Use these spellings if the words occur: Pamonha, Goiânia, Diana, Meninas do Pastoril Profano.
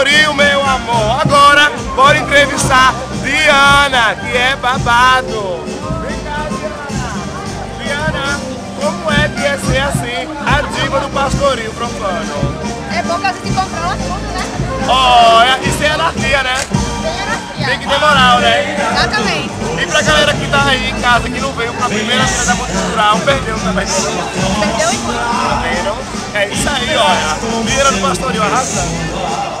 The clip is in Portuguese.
pastoril, meu amor. Agora, bora entrevistar Diana, que é babado. Vem cá, Diana. Diana, como é que é ser assim, a diva do pastoril profano? É bom que a gente controla tudo, né? Oh, isso é anarquia, né? Tem que ter moral, né? Exatamente. E pra galera que tá aí em casa, que não veio pra primeira feira da cultural, perdeu também. Perdeu e foi. É isso aí, olha. Meninas do Pastoril, arrasando.